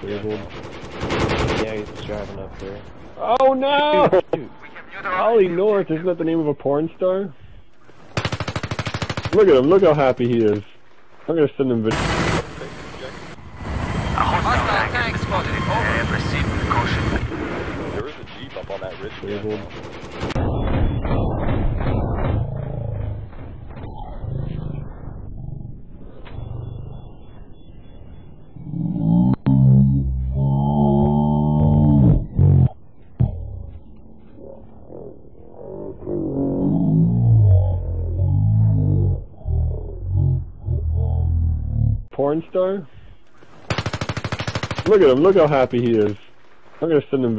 disabled. Yeah, he's driving up there. Oh no! Dude. Ollie North, isn't that the name of a porn star? Look at him, look how happy he is. I'm gonna send him video. Hostile tank spotted. Over. Proceed with caution. There is a jeep up on that ridge. Disabled. Porn star? Look at him, look how happy he is. I'm gonna send him